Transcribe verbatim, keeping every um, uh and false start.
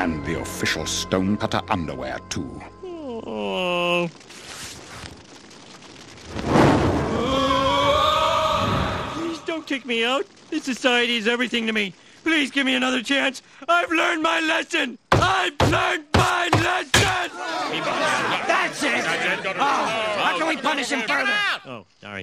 And the official Stonecutter underwear, too. Oh. Please don't kick me out. This society is everything to me. Please give me another chance. I've learned my lesson. I've learned my lesson. That's it. Oh, how can we punish him further? Oh, sorry.